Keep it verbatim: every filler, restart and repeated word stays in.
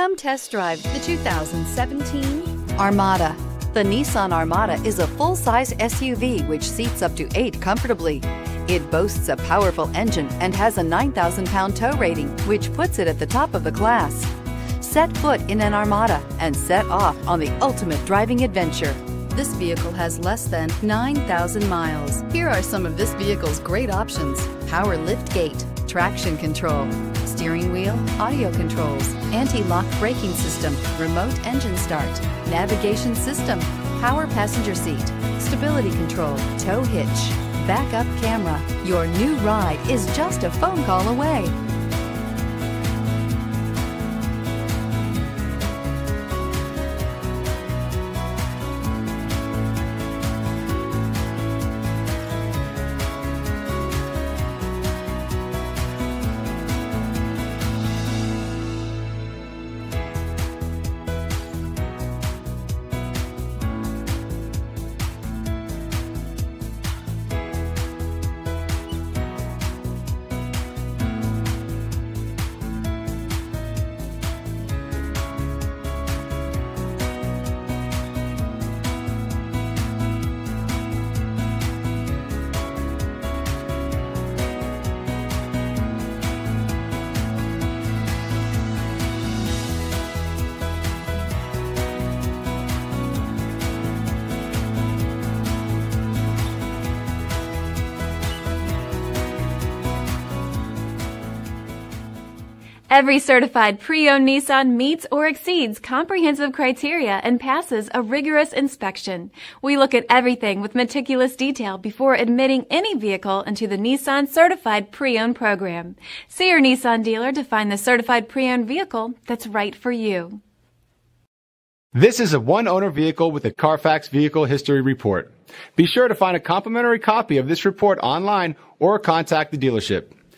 Come test drive the two thousand seventeen Armada. The Nissan Armada is a full-size S U V which seats up to eight comfortably. It boasts a powerful engine and has a nine thousand pound tow rating, which puts it at the top of the class. Set foot in an Armada and set off on the ultimate driving adventure. This vehicle has less than nine thousand miles. Here are some of this vehicle's great options: power lift gate, traction control, steering wheel audio controls, anti-lock braking system, remote engine start, navigation system, power passenger seat, stability control, tow hitch, backup camera. Your new ride is just a phone call away. Every certified pre-owned Nissan meets or exceeds comprehensive criteria and passes a rigorous inspection. We look at everything with meticulous detail before admitting any vehicle into the Nissan Certified Pre-Owned Program. See your Nissan dealer to find the certified pre-owned vehicle that's right for you. This is a one-owner vehicle with a Carfax Vehicle History Report. Be sure to find a complimentary copy of this report online or contact the dealership.